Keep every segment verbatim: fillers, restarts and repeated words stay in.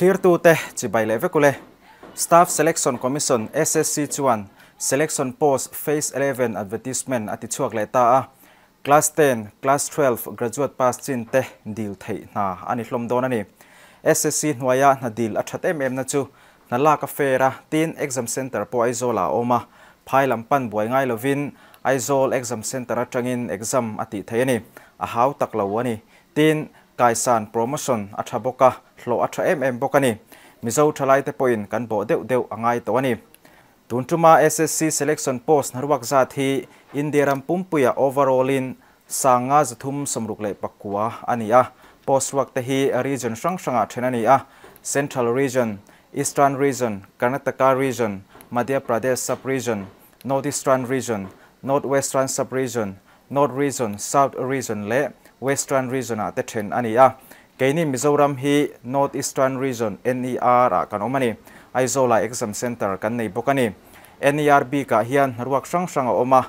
Hirtute Chibailevekule, Staff Selection Commission S S C Chuan, Selection Post Phase eleven Advertisement at Chuakleta, Class ten, Class twelve, Graduate Pass Chinte, Deal Thay na Anitlom Donani, S S C Nwaya na Deal at Chatem Nachu, Nalaka Fera, Tin Exam Center po Aizola Oma, Pailampan Buay Ngai Lovin, Aizol Exam Center at Changin Exam at Tayani, Ahaw Taklawani, Tin Kaisan Promotion at Chaboka, Lo at Chaem Bokani, Mizo Chalai Tepoin, Kanbo Deu Deu Angai Tawani. Tuntuma S S C Selection Post Narwak Zati Indiram Pumpuya Overallin Sanga Zatum Samrukle Pakua Ania Post Waktahi Region Shangshanga Chenania Central Region, Eastern Region, Karnataka Region, Madhya Pradesh Sub Region, Northeastern Region, Northwestern Sub Region, North Region, South Region Le Western Region at the Chen Ania Kaini Mizoram He Northeastern Region N E R Kanomani Aizola Exam Center Kanei Bokani N E R B ka hian ruak sang sanga oma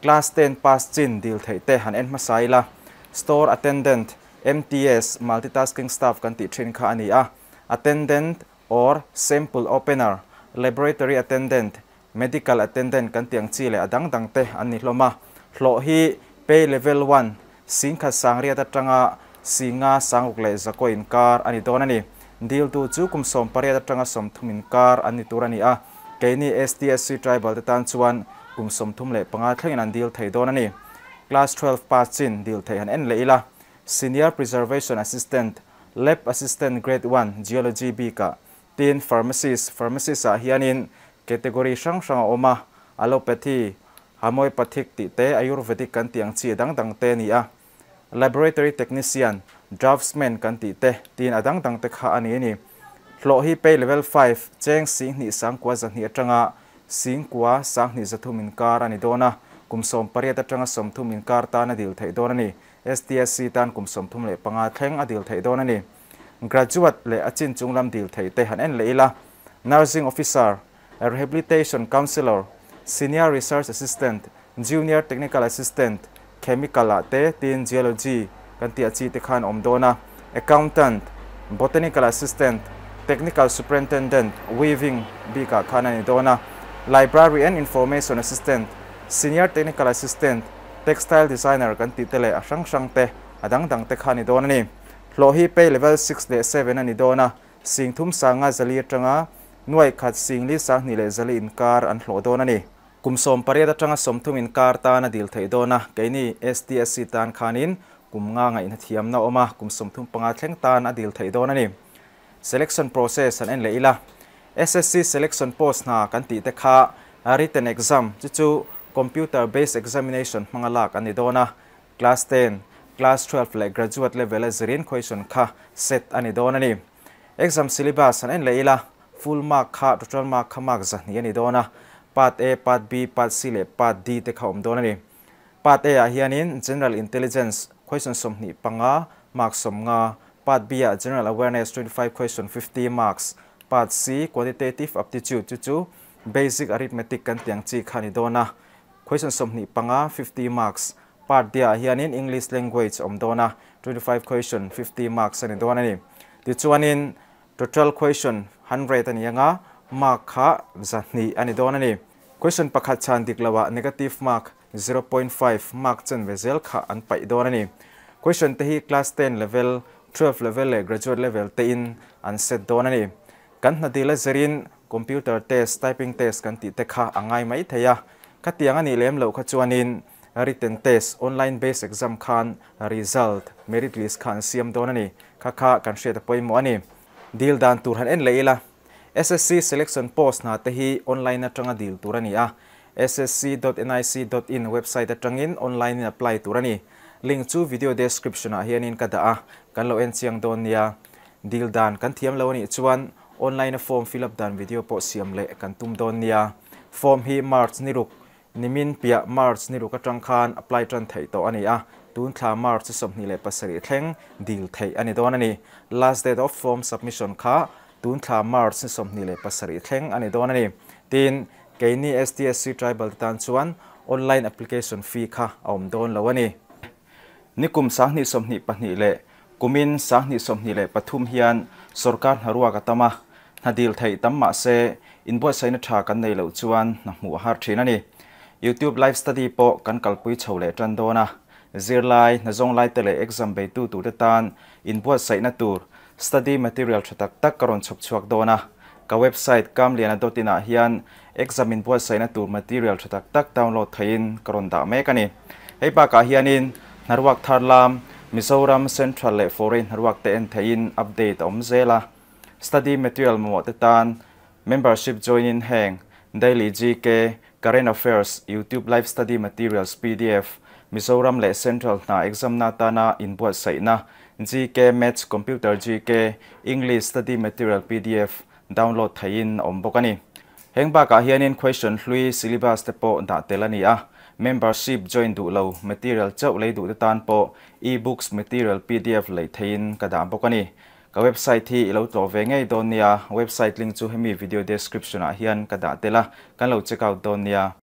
Class ten pass chin dil thei te han en masaila Store Attendant M T S Multitasking Staff kan ti thin kha ania Attendant or Sample Opener Laboratory Attendant Medical Attendant kan tiang chile adang dang te ani hloma hlo hi Pay Level one singkha sangria ta tanga singa sangukle zakoin kar ani donani Deal to Zukum Som Paria Trangasom Tuminkar and Niturania, Kaini S T S C Tribal Tansuan, Kum Som Tumle Pangatling and Deal Taidonani, Class twelve Passin, Deal Taihan and Leila, Senior Preservation Assistant, Lab Assistant Grade one, Geology Bika, Tin Pharmacist, Pharmacist Ahianin, Category Shangshang Oma, Allopathy, Hamoepatic Te, Ayurvedic Kantiang Chidang Tangtania, Laboratory Technician, Draftsman Kanti Te, Tin Adang Tang Tekha Anini, Flohi Pay Level five, Cheng Sing Ni Sankwa Zanhi Tranga, Singkwa Sang Nizatumin Kar Anidona, Kumsom Parieta Tranga Som Tumin Kar Tanadil Taidonani, S T S C Tan Kumsom Tumle Panga Teng Adil Taidonani, Graduate Le Achin Chunglam Dil Tay Tehan and Leila, Nursing Officer, a Rehabilitation Counselor, Senior Research Assistant, Junior Technical Assistant, Chemical Te, Tin Geology. Kantia Chitikan Omdona, Accountant, Botanical Assistant, Technical Superintendent, Weaving, Bika Kananidona, Library and Information Assistant, Senior Technical Assistant, Textile Designer, Kantitele, Ashang Shangte, Adang Dang Tekanidoni, Lohi Pay Level six Day seven Anidona, Sing Tum Sanga Zali Tranga, Nui Kat Sing Lisa Nile Zali in Kar and Lodonani, Kumsom Pareda Tranga Somtum in Kar Tana Dil Taidona, Gaini S T S C Tan Kanin. Kum nga nga inatiam na oma kum somtum pangatleng tan adil taidonani. Selection process an en leila. S S C selection post na kanti tekha a written exam chuchu computer-based examination mga lak anidona. Class ten, Class twelve le graduate level zirin question ka set anidonani. Exam syllabus an en leila. Full mark ka total mark ka mark zan yanidona. Part A, Part B, Part C le Part D tekha omdonani. Part A ahianin general intelligence. Question som ni panga, mark som nga, part B general awareness twenty-five question fifty marks, part C quantitative aptitude chuchu, basic arithmetic kan tiang chi khanidona, question som ni panga fifty marks, part D hianin English language omdona twenty-five question fifty marks ani dona ni, tichuanin total question one hundred ani anga mark kha zani ani dona ni, question pakhat chan diklawa negative mark zero point five mark chen vezel kha an pai donani question tehi class ten level twelve level le graduate level te in an set donani kan na dile zerin computer test typing test kan ti te kha angai mai theya khatianga ni lem lo kha chuanin written test online based exam khan result merit list khan siam donani kha kha kan she ta poi mo ani deal dan tur han en leila S S C selection post na tehi online na tanga deal turania S S C dot N I C dot in website atangin online in apply turani link to video description ahianin kada kan lo en chiang donia deal dan kan thiam lo ni chuan online form fill up dan video po siam le kan tum donia form hi march niruk nimin pia march niruk atang khan apply tran thei to ania tun thla march som ni le pasari thleng deal thei ani donani last date of form submission kha tun thla march som ni le pasari thleng ani donani tin Kaini S T S C Tribal Tansuan online application fee ka aum don lawani. Nikum sahni somni panile, kumin sahni somni le pathum hian Sorkan harua katama nadil thei tamma se inboi saina tha kan nei lo chuan na mu har thina ni YouTube live study po kan kalpui chhole tan dona zirlai na zong lai tele exam be tu tu tan inboi saina tur study material thak tak karon chhok chuak dona ka website kamliana dot in a hian exam inboi saina tur material thak tak download thein karon da me kani heipa ka hianin narwak tharlam Mizoram Central le foreign harwak te en thein update om zela study material mo te tan membership join in hang daily G K current affairs YouTube live study materials P D F Mizoram le Central na exam na tana inboi saina G K maths computer G K English study material P D F download thein om bokani hengba ka hianin question hlui syllabus te po da telani a membership join du lo material chau lei du tan po ebooks material P D F lei thein kadam bokani ka website thi lo to ve ngei donia website link chu hemi video description a hian kada tela kan lo check out donia